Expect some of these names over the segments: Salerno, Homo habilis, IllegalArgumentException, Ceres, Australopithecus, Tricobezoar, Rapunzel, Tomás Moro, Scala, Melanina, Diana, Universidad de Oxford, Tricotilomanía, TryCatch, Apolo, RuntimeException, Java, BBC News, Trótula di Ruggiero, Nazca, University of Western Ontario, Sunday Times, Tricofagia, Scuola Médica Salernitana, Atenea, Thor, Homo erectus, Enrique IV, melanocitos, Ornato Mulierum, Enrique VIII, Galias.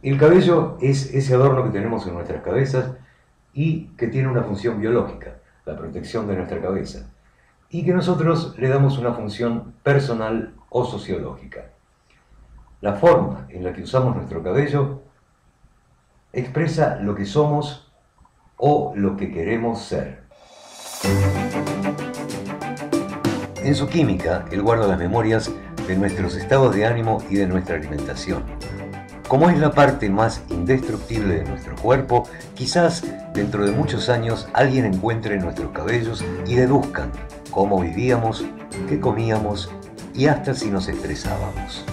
El cabello es ese adorno que tenemos en nuestras cabezas y que tiene una función biológica, la protección de nuestra cabeza, y que nosotros le damos una función personal o sociológica. La forma en la que usamos nuestro cabello expresa lo que somos o lo que queremos ser. En su química, él guarda las memorias de nuestros estados de ánimo y de nuestra alimentación. Como es la parte más indestructible de nuestro cuerpo, quizás dentro de muchos años alguien encuentre nuestros cabellos y deduzcan cómo vivíamos, qué comíamos y hasta si nos estresábamos.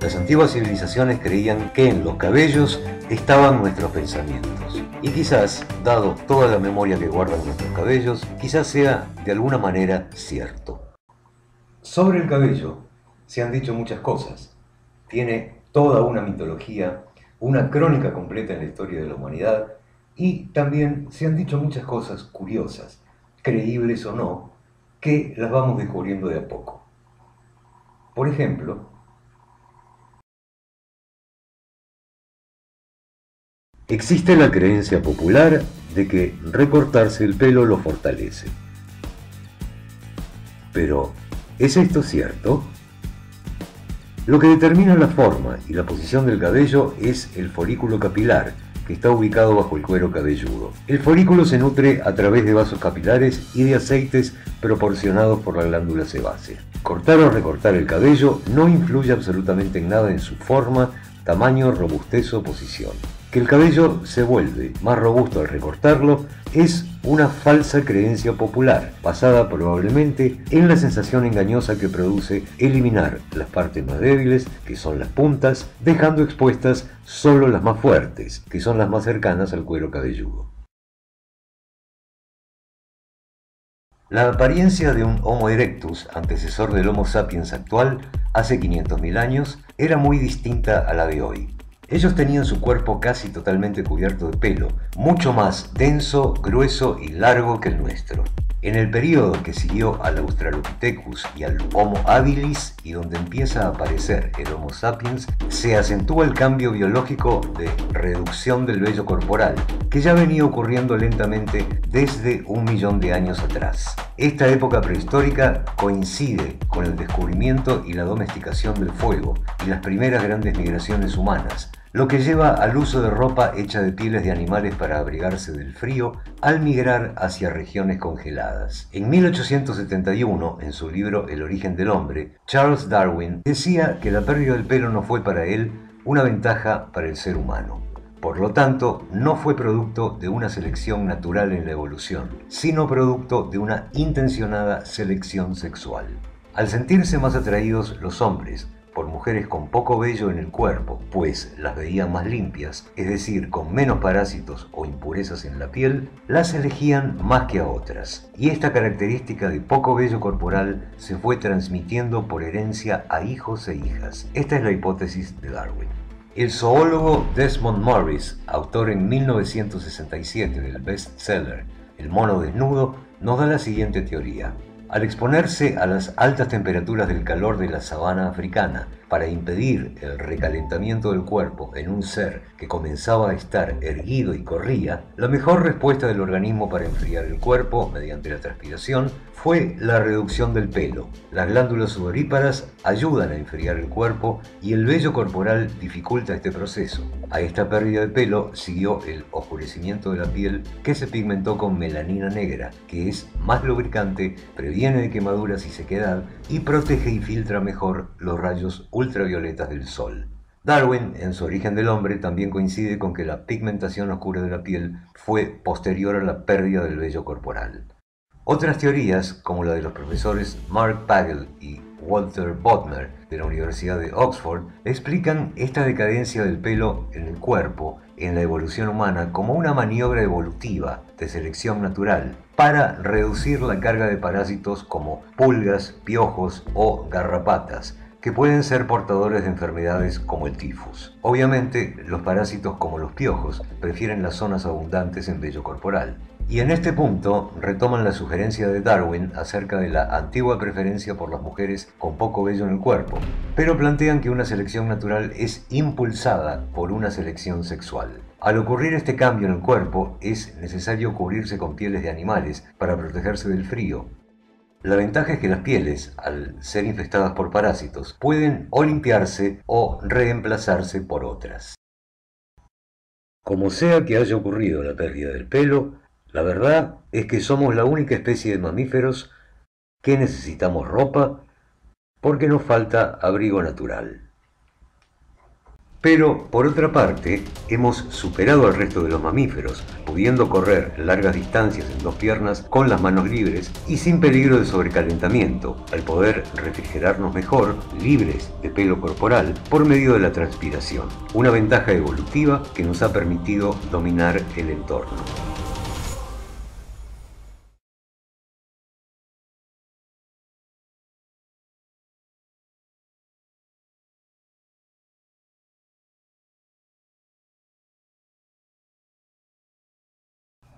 Las antiguas civilizaciones creían que en los cabellos estaban nuestros pensamientos. Y quizás, dado toda la memoria que guardan nuestros cabellos, quizás sea de alguna manera cierto. Sobre el cabello se han dicho muchas cosas. Tiene toda una mitología, una crónica completa en la historia de la humanidad, y también se han dicho muchas cosas curiosas, creíbles o no, que las vamos descubriendo de a poco. Por ejemplo, existe la creencia popular de que recortarse el pelo lo fortalece. Pero, ¿es esto cierto? Lo que determina la forma y la posición del cabello es el folículo capilar, que está ubicado bajo el cuero cabelludo. El folículo se nutre a través de vasos capilares y de aceites proporcionados por la glándula sebácea. Cortar o recortar el cabello no influye absolutamente en nada en su forma, tamaño, robustez o posición. Que el cabello se vuelve más robusto al recortarlo es una falsa creencia popular, basada probablemente en la sensación engañosa que produce eliminar las partes más débiles, que son las puntas, dejando expuestas solo las más fuertes, que son las más cercanas al cuero cabelludo. La apariencia de un Homo erectus, antecesor del Homo sapiens actual, hace 500.000 años, era muy distinta a la de hoy. Ellos tenían su cuerpo casi totalmente cubierto de pelo, mucho más denso, grueso y largo que el nuestro. En el periodo que siguió al Australopithecus y al Homo habilis, y donde empieza a aparecer el Homo sapiens, se acentúa el cambio biológico de reducción del vello corporal, que ya venía ocurriendo lentamente desde 1.000.000 de años atrás. Esta época prehistórica coincide con el descubrimiento y la domesticación del fuego y las primeras grandes migraciones humanas, lo que lleva al uso de ropa hecha de pieles de animales para abrigarse del frío al migrar hacia regiones congeladas. En 1871, en su libro El origen del hombre, Charles Darwin decía que la pérdida del pelo no fue para él una ventaja para el ser humano. Por lo tanto, no fue producto de una selección natural en la evolución, sino producto de una intencionada selección sexual. Al sentirse más atraídos los hombres por mujeres con poco vello en el cuerpo, pues las veían más limpias, es decir, con menos parásitos o impurezas en la piel, las elegían más que a otras. Y esta característica de poco vello corporal se fue transmitiendo por herencia a hijos e hijas. Esta es la hipótesis de Darwin. El zoólogo Desmond Morris, autor en 1967 del bestseller El mono desnudo, nos da la siguiente teoría. Al exponerse a las altas temperaturas del calor de la sabana africana para impedir el recalentamiento del cuerpo en un ser que comenzaba a estar erguido y corría, la mejor respuesta del organismo para enfriar el cuerpo mediante la transpiración fue la reducción del pelo. Las glándulas sudoríparas ayudan a enfriar el cuerpo y el vello corporal dificulta este proceso. A esta pérdida de pelo siguió el oscurecimiento de la piel, que se pigmentó con melanina negra, que es más lubricante, previene de quemaduras y sequedad y protege y filtra mejor los rayos ultravioletas del sol. Darwin, en su origen del hombre, también coincide con que la pigmentación oscura de la piel fue posterior a la pérdida del vello corporal. Otras teorías, como la de los profesores Mark Pagel y Walter Bodmer de la Universidad de Oxford, explican esta decadencia del pelo en el cuerpo en la evolución humana como una maniobra evolutiva de selección natural para reducir la carga de parásitos como pulgas, piojos o garrapatas, que pueden ser portadores de enfermedades como el tifus. Obviamente, los parásitos como los piojos prefieren las zonas abundantes en vello corporal, Y en este punto retoman la sugerencia de Darwin acerca de la antigua preferencia por las mujeres con poco vello en el cuerpo, pero plantean que una selección natural es impulsada por una selección sexual. Al ocurrir este cambio en el cuerpo, es necesario cubrirse con pieles de animales para protegerse del frío. La ventaja es que las pieles, al ser infestadas por parásitos, pueden o limpiarse o reemplazarse por otras. Como sea que haya ocurrido la pérdida del pelo, la verdad es que somos la única especie de mamíferos que necesitamos ropa porque nos falta abrigo natural. Pero, por otra parte, hemos superado al resto de los mamíferos, pudiendo correr largas distancias en dos piernas con las manos libres y sin peligro de sobrecalentamiento, al poder refrigerarnos mejor, libres de pelo corporal, por medio de la transpiración. Una ventaja evolutiva que nos ha permitido dominar el entorno.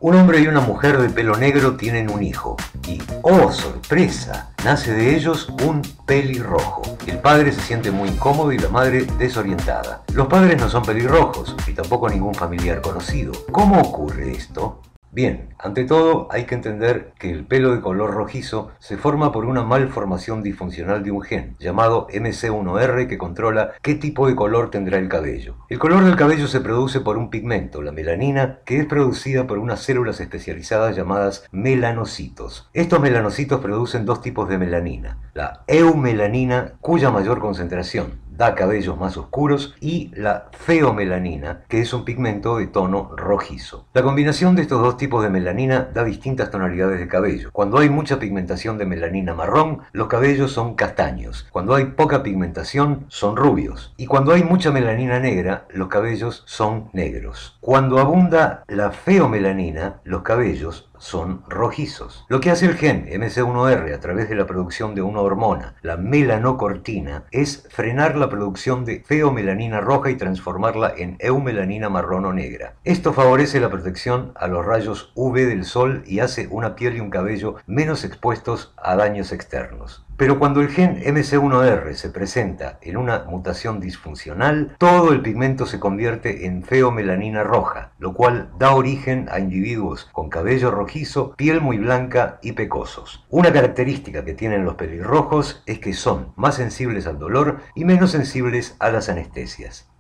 Un hombre y una mujer de pelo negro tienen un hijo y, ¡oh sorpresa!, nace de ellos un pelirrojo. El padre se siente muy incómodo y la madre desorientada. Los padres no son pelirrojos y tampoco ningún familiar conocido. ¿Cómo ocurre esto? Bien, ante todo hay que entender que el pelo de color rojizo se forma por una malformación disfuncional de un gen llamado MC1R que controla qué tipo de color tendrá el cabello. El color del cabello se produce por un pigmento, la melanina, que es producida por unas células especializadas llamadas melanocitos. Estos melanocitos producen dos tipos de melanina, la eumelanina, cuya mayor concentración da cabellos más oscuros, y la feomelanina, que es un pigmento de tono rojizo. La combinación de estos dos tipos de melanina da distintas tonalidades de cabello. Cuando hay mucha pigmentación de melanina marrón, los cabellos son castaños. Cuando hay poca pigmentación, son rubios. Y cuando hay mucha melanina negra, los cabellos son negros. Cuando abunda la feomelanina, los cabellos son rojizos. Lo que hace el gen MC1R a través de la producción de una hormona, la melanocortina, es frenar la producción de feomelanina roja y transformarla en eumelanina marrón o negra. Esto favorece la protección a los rayos UV del sol y hace una piel y un cabello menos expuestos a daños externos. Pero cuando el gen MC1R se presenta en una mutación disfuncional, todo el pigmento se convierte en feomelanina roja, lo cual da origen a individuos con cabello rojizo, piel muy blanca y pecosos. Una característica que tienen los pelirrojos es que son más sensibles al dolor y menos sensibles a las anestesias.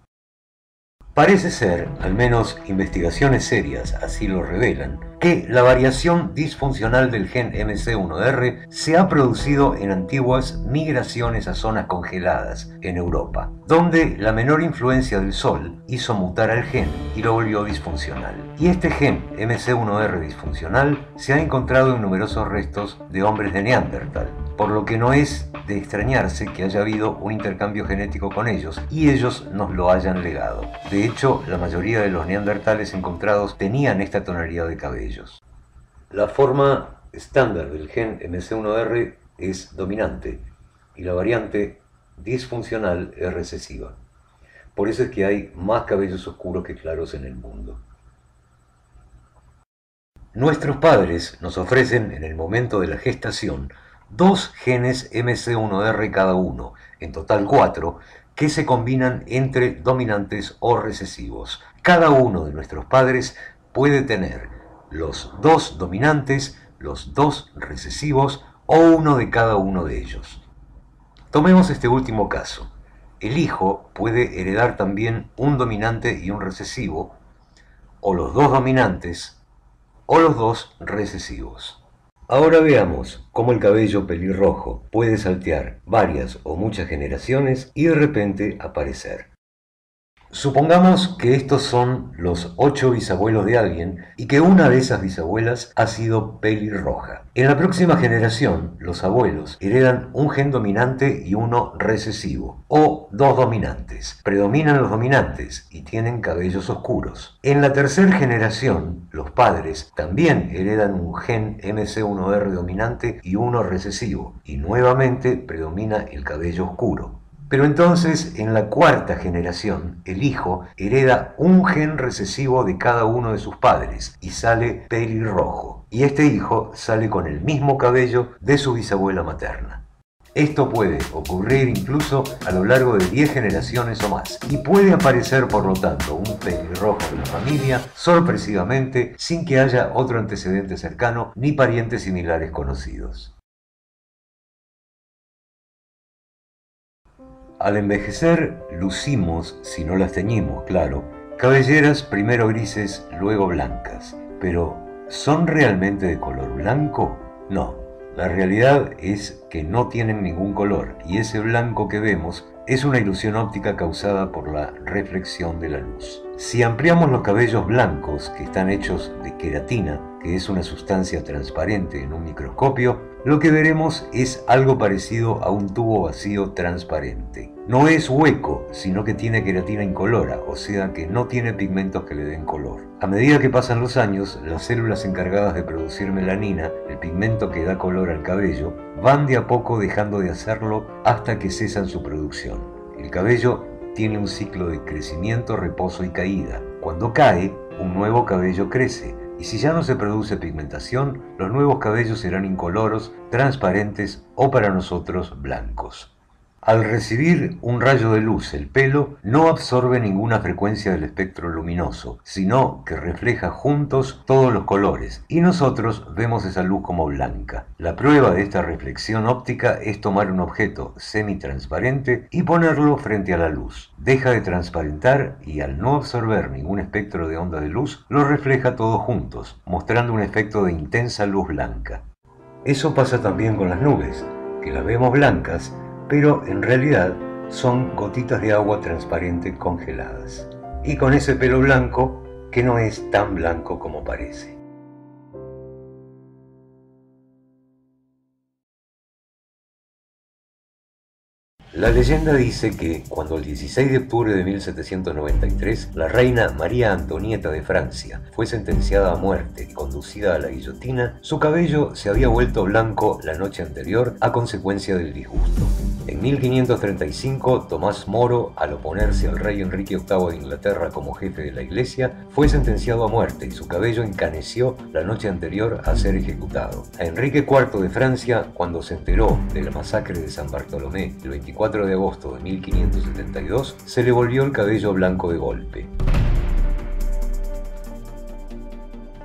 Parece ser, al menos investigaciones serias así lo revelan, que la variación disfuncional del gen MC1R se ha producido en antiguas migraciones a zonas congeladas en Europa, donde la menor influencia del sol hizo mutar al gen y lo volvió disfuncional. Y este gen MC1R disfuncional se ha encontrado en numerosos restos de hombres de Neandertal, por lo que no es de extrañarse que haya habido un intercambio genético con ellos y ellos nos lo hayan legado. De hecho, la mayoría de los neandertales encontrados tenían esta tonalidad de cabellos. La forma estándar del gen MC1R es dominante y la variante disfuncional es recesiva. Por eso es que hay más cabellos oscuros que claros en el mundo. Nuestros padres nos ofrecen en el momento de la gestación dos genes MC1R cada uno, en total 4, que se combinan entre dominantes o recesivos. Cada uno de nuestros padres puede tener los 2 dominantes, los 2 recesivos o uno de cada uno de ellos. Tomemos este último caso. El hijo puede heredar también un dominante y un recesivo, o los 2 dominantes, o los 2 recesivos. Ahora veamos cómo el cabello pelirrojo puede saltear varias o muchas generaciones y de repente aparecer. Supongamos que estos son los 8 bisabuelos de alguien y que una de esas bisabuelas ha sido pelirroja. En la próxima generación, los abuelos heredan un gen dominante y uno recesivo, o 2 dominantes. Predominan los dominantes y tienen cabellos oscuros. En la tercera generación, los padres también heredan un gen MC1R dominante y uno recesivo, y nuevamente predomina el cabello oscuro. Pero entonces, en la cuarta generación, el hijo hereda un gen recesivo de cada uno de sus padres y sale pelirrojo. Y este hijo sale con el mismo cabello de su bisabuela materna. Esto puede ocurrir incluso a lo largo de 10 generaciones o más, y puede aparecer por lo tanto un pelirrojo en la familia sorpresivamente sin que haya otro antecedente cercano ni parientes similares conocidos. Al envejecer lucimos, si no las teñimos, claro, cabelleras primero grises, luego blancas, pero ¿son realmente de color blanco? No. La realidad es que no tienen ningún color, y ese blanco que vemos es una ilusión óptica causada por la reflexión de la luz. Si ampliamos los cabellos blancos, que están hechos de queratina, que es una sustancia transparente en un microscopio, lo que veremos es algo parecido a un tubo vacío transparente. No es hueco, sino que tiene queratina incolora, o sea que no tiene pigmentos que le den color. A medida que pasan los años, las células encargadas de producir melanina, el pigmento que da color al cabello, van de a poco dejando de hacerlo hasta que cesan su producción. El cabello tiene un ciclo de crecimiento, reposo y caída. Cuando cae, un nuevo cabello crece. Y si ya no se produce pigmentación, los nuevos cabellos serán incoloros, transparentes o para nosotros blancos. Al recibir un rayo de luz, el pelo no absorbe ninguna frecuencia del espectro luminoso, sino que refleja juntos todos los colores, y nosotros vemos esa luz como blanca. La prueba de esta reflexión óptica es tomar un objeto semitransparente y ponerlo frente a la luz. Deja de transparentar y al no absorber ningún espectro de onda de luz, lo refleja todos juntos, mostrando un efecto de intensa luz blanca. Eso pasa también con las nubes, que las vemos blancas, pero en realidad son gotitas de agua transparente congeladas. Y con ese pelo blanco, que no es tan blanco como parece. La leyenda dice que, cuando el 16 de octubre de 1793, la reina María Antonieta de Francia fue sentenciada a muerte y conducida a la guillotina, su cabello se había vuelto blanco la noche anterior a consecuencia del disgusto. En 1535, Tomás Moro, al oponerse al rey Enrique VIII de Inglaterra como jefe de la Iglesia, fue sentenciado a muerte y su cabello encaneció la noche anterior a ser ejecutado. A Enrique IV de Francia, cuando se enteró de la masacre de San Bartolomé el 24 de agosto de 1572, se le volvió el cabello blanco de golpe.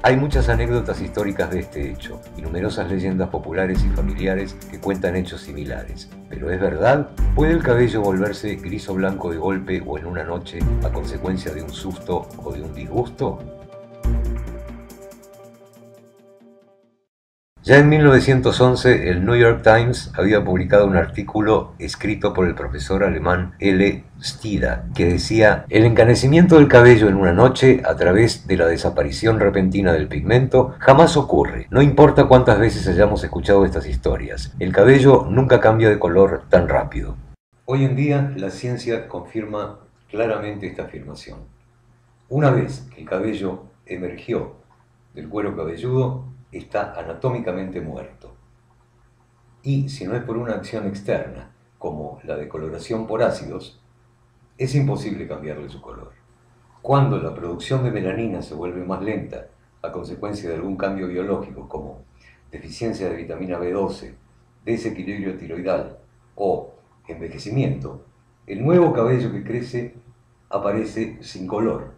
Hay muchas anécdotas históricas de este hecho y numerosas leyendas populares y familiares que cuentan hechos similares. ¿Pero es verdad? ¿Puede el cabello volverse gris o blanco de golpe o en una noche a consecuencia de un susto o de un disgusto? Ya en 1911, el New York Times había publicado un artículo escrito por el profesor alemán L. Stida, que decía: el encanecimiento del cabello en una noche a través de la desaparición repentina del pigmento jamás ocurre. No importa cuántas veces hayamos escuchado estas historias, el cabello nunca cambia de color tan rápido. Hoy en día, la ciencia confirma claramente esta afirmación. Una vez que el cabello emergió del cuero cabelludo, está anatómicamente muerto. Y si no es por una acción externa, como la decoloración por ácidos, es imposible cambiarle su color. Cuando la producción de melanina se vuelve más lenta a consecuencia de algún cambio biológico, como deficiencia de vitamina B12, desequilibrio tiroidal o envejecimiento, el nuevo cabello que crece aparece sin color.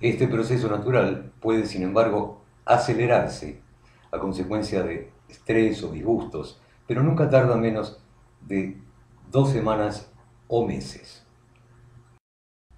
Este proceso natural puede, sin embargo, acelerarse a consecuencia de estrés o disgustos, pero nunca tarda menos de 2 semanas o meses.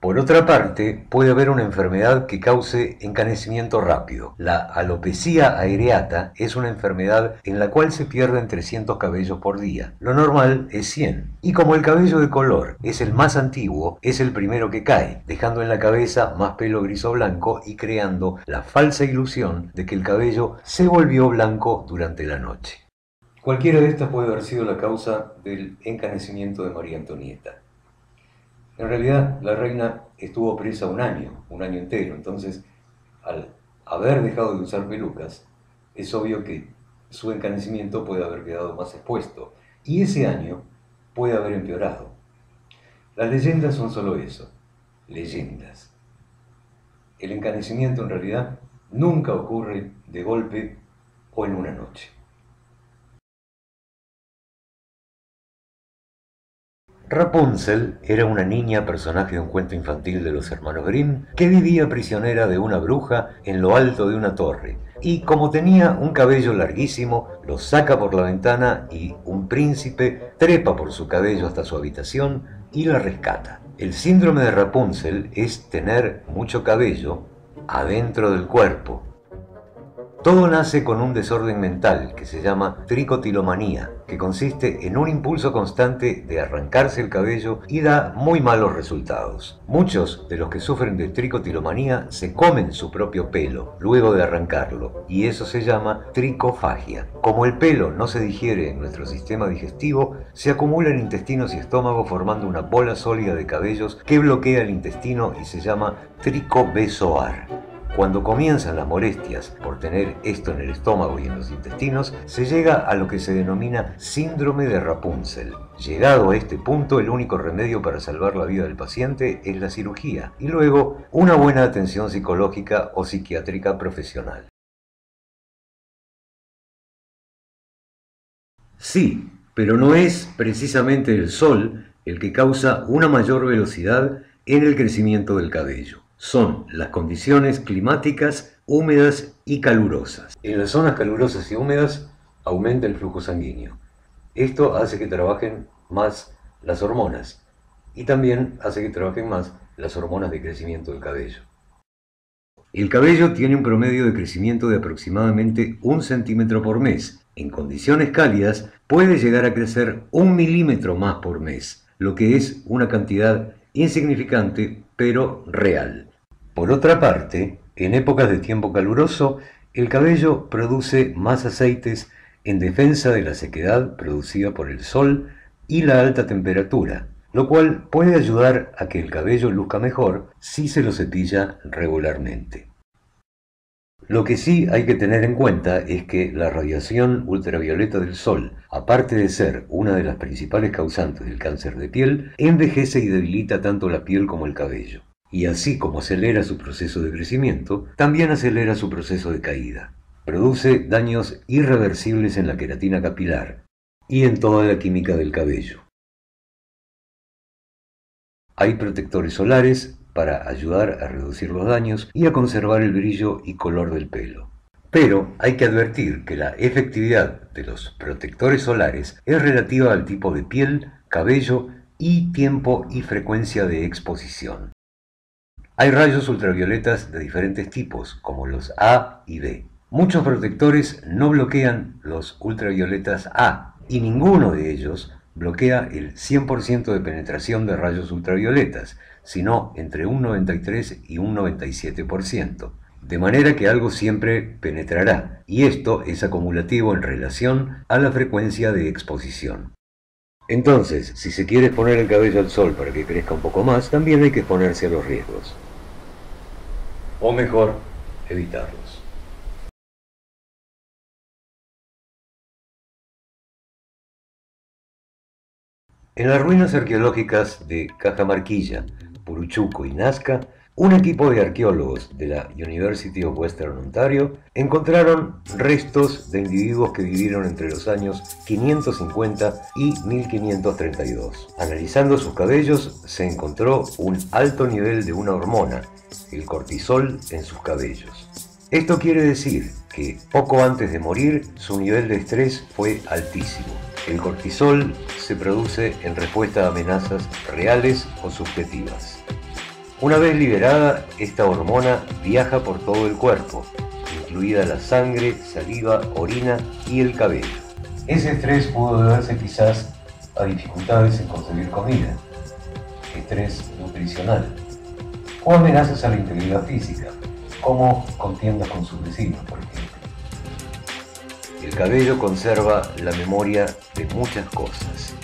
Por otra parte, puede haber una enfermedad que cause encanecimiento rápido. La alopecia areata es una enfermedad en la cual se pierden 300 cabellos por día. Lo normal es 100. Y como el cabello de color es el más antiguo, es el primero que cae, dejando en la cabeza más pelo gris o blanco y creando la falsa ilusión de que el cabello se volvió blanco durante la noche. Cualquiera de estas puede haber sido la causa del encanecimiento de María Antonieta. En realidad, la reina estuvo presa un año entero, entonces al haber dejado de usar pelucas, es obvio que su encanecimiento puede haber quedado más expuesto, y ese año puede haber empeorado. Las leyendas son solo eso, leyendas. El encanecimiento en realidad nunca ocurre de golpe o en una noche. Rapunzel era una niña, personaje de un cuento infantil de los hermanos Grimm, que vivía prisionera de una bruja en lo alto de una torre, y como tenía un cabello larguísimo, lo saca por la ventana y un príncipe trepa por su cabello hasta su habitación y la rescata. El síndrome de Rapunzel es tener mucho cabello adentro del cuerpo. Todo nace con un desorden mental que se llama tricotilomanía, que consiste en un impulso constante de arrancarse el cabello y da muy malos resultados. Muchos de los que sufren de tricotilomanía se comen su propio pelo luego de arrancarlo, y eso se llama tricofagia. Como el pelo no se digiere en nuestro sistema digestivo, se acumula en intestinos y estómago formando una bola sólida de cabellos que bloquea el intestino y se llama tricobezoar. Cuando comienzan las molestias por tener esto en el estómago y en los intestinos, se llega a lo que se denomina síndrome de Rapunzel. Llegado a este punto, el único remedio para salvar la vida del paciente es la cirugía y luego una buena atención psicológica o psiquiátrica profesional. Sí, pero no es precisamente el sol el que causa una mayor velocidad en el crecimiento del cabello. Son las condiciones climáticas húmedas y calurosas. En las zonas calurosas y húmedas aumenta el flujo sanguíneo. Esto hace que trabajen más las hormonas y también hace que trabajen más las hormonas de crecimiento del cabello. El cabello tiene un promedio de crecimiento de aproximadamente 1 centímetro por mes. En condiciones cálidas puede llegar a crecer 1 milímetro más por mes, lo que es una cantidad insignificante pero real. Por otra parte, en épocas de tiempo caluroso, el cabello produce más aceites en defensa de la sequedad producida por el sol y la alta temperatura, lo cual puede ayudar a que el cabello luzca mejor si se lo cepilla regularmente. Lo que sí hay que tener en cuenta es que la radiación ultravioleta del sol, aparte de ser una de las principales causantes del cáncer de piel, envejece y debilita tanto la piel como el cabello. Y así como acelera su proceso de crecimiento, también acelera su proceso de caída. Produce daños irreversibles en la queratina capilar y en toda la química del cabello. Hay protectores solares para ayudar a reducir los daños y a conservar el brillo y color del pelo. Pero hay que advertir que la efectividad de los protectores solares es relativa al tipo de piel, cabello y tiempo y frecuencia de exposición. Hay rayos ultravioletas de diferentes tipos, como los A y B. Muchos protectores no bloquean los ultravioletas A, y ninguno de ellos bloquea el 100% de penetración de rayos ultravioletas, sino entre un 93 y un 97%. De manera que algo siempre penetrará, y esto es acumulativo en relación a la frecuencia de exposición. Entonces, si se quiere exponer el cabello al sol para que crezca un poco más, también hay que exponerse a los riesgos. O mejor, evitarlos. En las ruinas arqueológicas de Cajamarquilla, Puruchuco y Nazca, un equipo de arqueólogos de la University of Western Ontario encontraron restos de individuos que vivieron entre los años 550 y 1532. Analizando sus cabellos, se encontró un alto nivel de una hormona, el cortisol, en sus cabellos. Esto quiere decir que poco antes de morir, su nivel de estrés fue altísimo. El cortisol se produce en respuesta a amenazas reales o subjetivas. Una vez liberada, esta hormona viaja por todo el cuerpo, incluida la sangre, saliva, orina y el cabello. Ese estrés pudo deberse quizás a dificultades en conseguir comida, estrés nutricional, o amenazas a la integridad física, como contiendas con sus vecinos, por ejemplo. El cabello conserva la memoria de muchas cosas.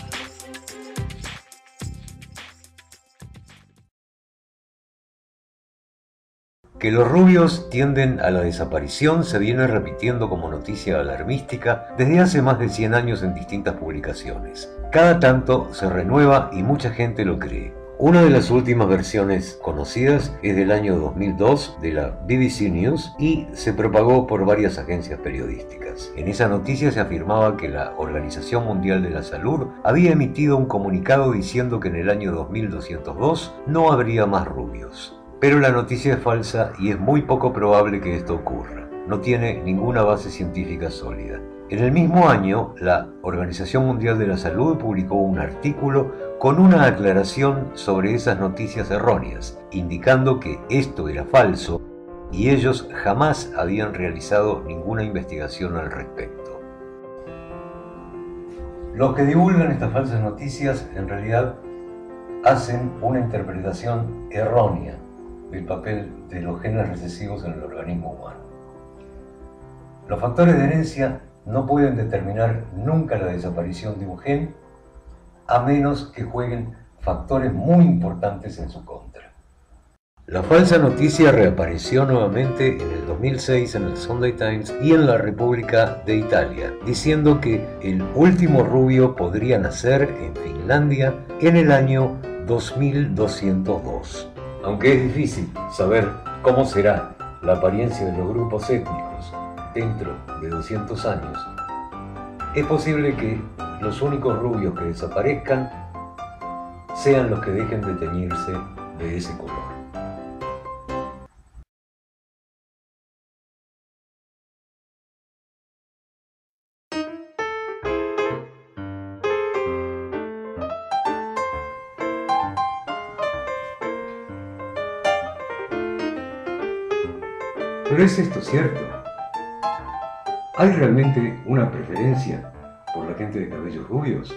Que los rubios tienden a la desaparición se viene repitiendo como noticia alarmística desde hace más de 100 años en distintas publicaciones. Cada tanto se renueva y mucha gente lo cree. Una de las últimas versiones conocidas es del año 2002 de la BBC News y se propagó por varias agencias periodísticas. En esa noticia se afirmaba que la Organización Mundial de la Salud había emitido un comunicado diciendo que en el año 2202 no habría más rubios. Pero la noticia es falsa y es muy poco probable que esto ocurra. No tiene ninguna base científica sólida. En el mismo año, la Organización Mundial de la Salud publicó un artículo con una aclaración sobre esas noticias erróneas, indicando que esto era falso y ellos jamás habían realizado ninguna investigación al respecto. Los que divulgan estas falsas noticias en realidad hacen una interpretación errónea del papel de los genes recesivos en el organismo humano. Los factores de herencia no pueden determinar nunca la desaparición de un gen, a menos que jueguen factores muy importantes en su contra. La falsa noticia reapareció nuevamente en el 2006 en el Sunday Times y en la República de Italia, diciendo que el último rubio podría nacer en Finlandia en el año 2202. Aunque es difícil saber cómo será la apariencia de los grupos étnicos dentro de 200 años, es posible que los únicos rubios que desaparezcan sean los que dejen de teñirse de ese color. ¿Pero es esto cierto? ¿Hay realmente una preferencia por la gente de cabellos rubios?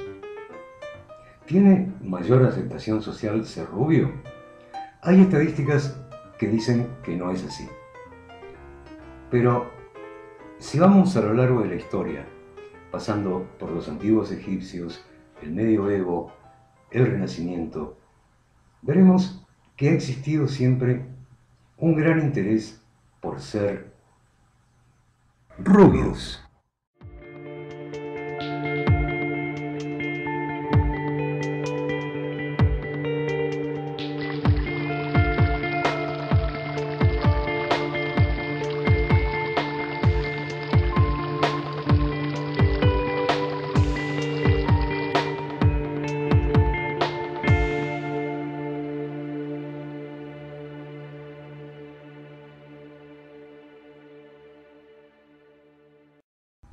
¿Tiene mayor aceptación social ser rubio? Hay estadísticas que dicen que no es así. Pero si vamos a lo largo de la historia, pasando por los antiguos egipcios, el medioevo, el renacimiento, veremos que ha existido siempre un gran interés por ser rubios.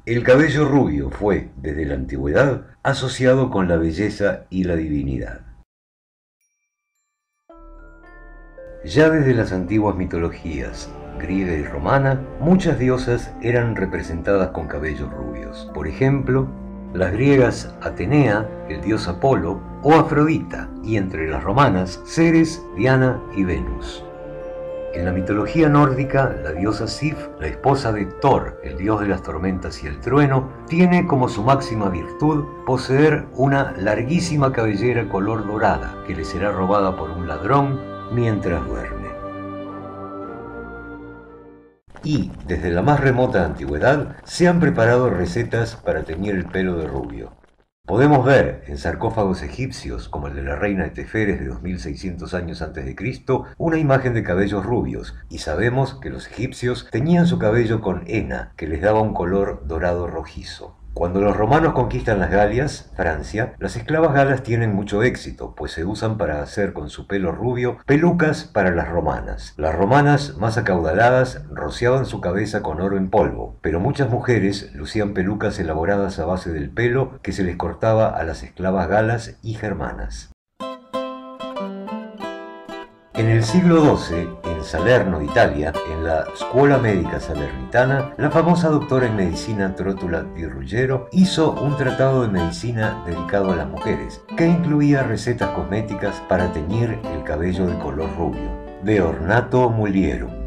El cabello rubio fue, desde la antigüedad, asociado con la belleza y la divinidad. Ya desde las antiguas mitologías griega y romana, muchas diosas eran representadas con cabellos rubios. Por ejemplo, las griegas Atenea, el dios Apolo, o Afrodita, y entre las romanas, Ceres, Diana y Venus. En la mitología nórdica, la diosa Sif, la esposa de Thor, el dios de las tormentas y el trueno, tiene como su máxima virtud poseer una larguísima cabellera color dorada que le será robada por un ladrón mientras duerme. Y, desde la más remota antigüedad, se han preparado recetas para teñir el pelo de rubio. Podemos ver en sarcófagos egipcios, como el de la reina de Teferes de 2600 años antes de Cristo, una imagen de cabellos rubios, y sabemos que los egipcios teñían su cabello con henna, que les daba un color dorado rojizo. Cuando los romanos conquistan las Galias, Francia, las esclavas galas tienen mucho éxito, pues se usan para hacer con su pelo rubio pelucas para las romanas. Las romanas más acaudaladas rociaban su cabeza con oro en polvo, pero muchas mujeres lucían pelucas elaboradas a base del pelo que se les cortaba a las esclavas galas y germanas. En el siglo XII, en Salerno, Italia, en la Scuola Médica Salernitana, la famosa doctora en medicina Trótula di Ruggiero hizo un tratado de medicina dedicado a las mujeres, que incluía recetas cosméticas para teñir el cabello de color rubio, de ornato mulierum.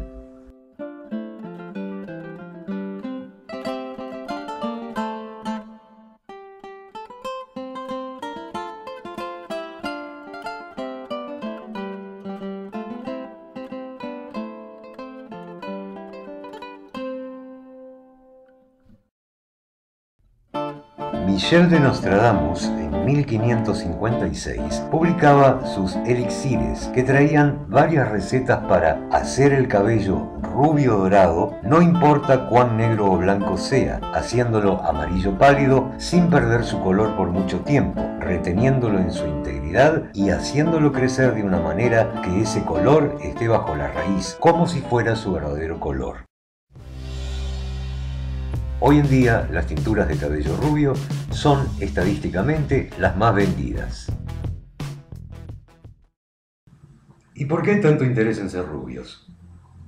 Michel de Nostradamus, en 1556, publicaba sus elixires, que traían varias recetas para hacer el cabello rubio dorado, no importa cuán negro o blanco sea, haciéndolo amarillo pálido sin perder su color por mucho tiempo, reteniéndolo en su integridad y haciéndolo crecer de una manera que ese color esté bajo la raíz, como si fuera su verdadero color. Hoy en día, las tinturas de cabello rubio son estadísticamente las más vendidas. ¿Y por qué tanto interés en ser rubios?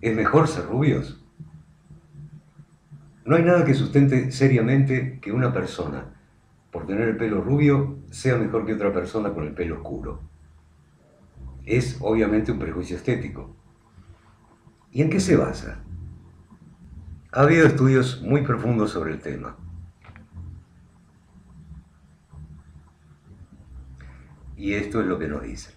¿Es mejor ser rubios? No hay nada que sustente seriamente que una persona, por tener el pelo rubio, sea mejor que otra persona con el pelo oscuro. Es obviamente un prejuicio estético. ¿Y en qué se basa? Ha habido estudios muy profundos sobre el tema. Y esto es lo que nos dicen.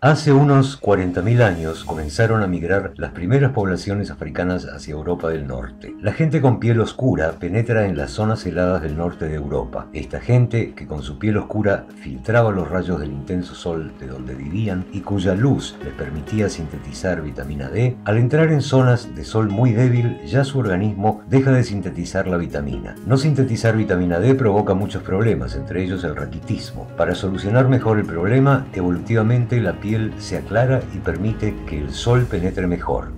Hace unos 40.000 años comenzaron a migrar las primeras poblaciones africanas hacia Europa del Norte. La gente con piel oscura penetra en las zonas heladas del norte de Europa. Esta gente, que con su piel oscura filtraba los rayos del intenso sol de donde vivían y cuya luz les permitía sintetizar vitamina D, al entrar en zonas de sol muy débil ya su organismo deja de sintetizar la vitamina. No sintetizar vitamina D provoca muchos problemas, entre ellos el raquitismo. Para solucionar mejor el problema, evolutivamente la piel se aclara y permite que el sol penetre mejor.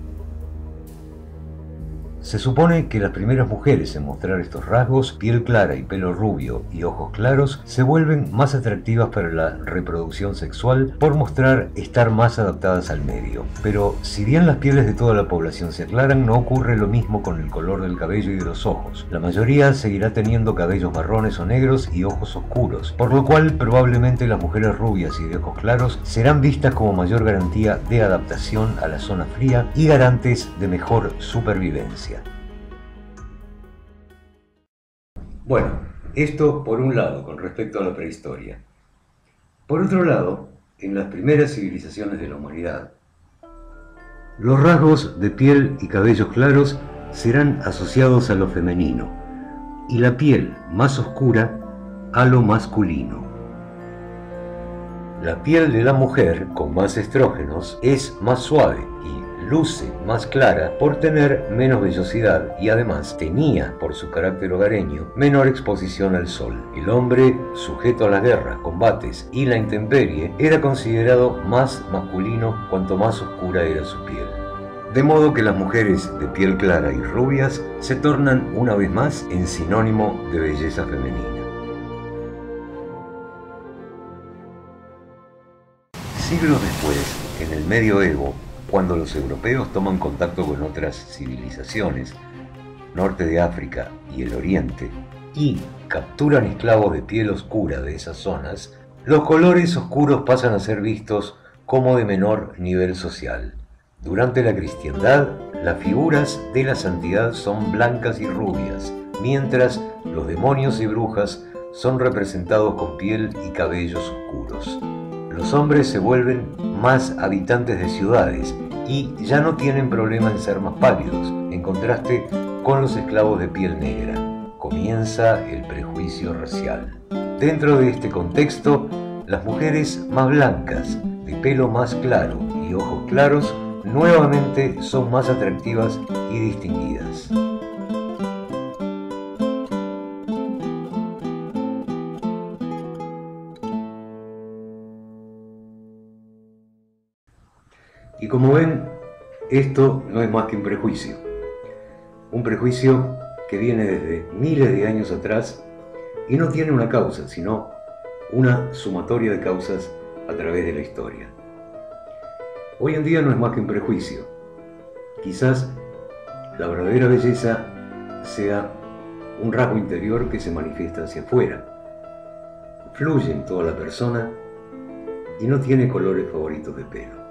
Se supone que las primeras mujeres en mostrar estos rasgos, piel clara y pelo rubio y ojos claros, se vuelven más atractivas para la reproducción sexual por mostrar estar más adaptadas al medio. Pero si bien las pieles de toda la población se aclaran, no ocurre lo mismo con el color del cabello y de los ojos. La mayoría seguirá teniendo cabellos marrones o negros y ojos oscuros, por lo cual probablemente las mujeres rubias y de ojos claros serán vistas como mayor garantía de adaptación a la zona fría y garantes de mejor supervivencia. Bueno, esto por un lado con respecto a la prehistoria. Por otro lado, en las primeras civilizaciones de la humanidad, los rasgos de piel y cabellos claros serán asociados a lo femenino y la piel más oscura a lo masculino. La piel de la mujer con más estrógenos es más suave y luce más clara por tener menos vellosidad y además tenía, por su carácter hogareño, menor exposición al sol. El hombre, sujeto a las guerras, combates y la intemperie, era considerado más masculino cuanto más oscura era su piel. De modo que las mujeres de piel clara y rubias se tornan una vez más en sinónimo de belleza femenina. Siglos después, en el medioevo, cuando los europeos toman contacto con otras civilizaciones, norte de África y el oriente, y capturan esclavos de piel oscura de esas zonas, los colores oscuros pasan a ser vistos como de menor nivel social. Durante la cristiandad, las figuras de la santidad son blancas y rubias, mientras los demonios y brujas son representados con piel y cabellos oscuros. Los hombres se vuelven más habitantes de ciudades y ya no tienen problema en ser más pálidos, en contraste con los esclavos de piel negra. Comienza el prejuicio racial. Dentro de este contexto, las mujeres más blancas, de pelo más claro y ojos claros, nuevamente son más atractivas y distinguidas. Y como ven, esto no es más que un prejuicio que viene desde miles de años atrás y no tiene una causa, sino una sumatoria de causas a través de la historia. Hoy en día no es más que un prejuicio. Quizás la verdadera belleza sea un rasgo interior que se manifiesta hacia afuera, fluye en toda la persona y no tiene colores favoritos de pelo.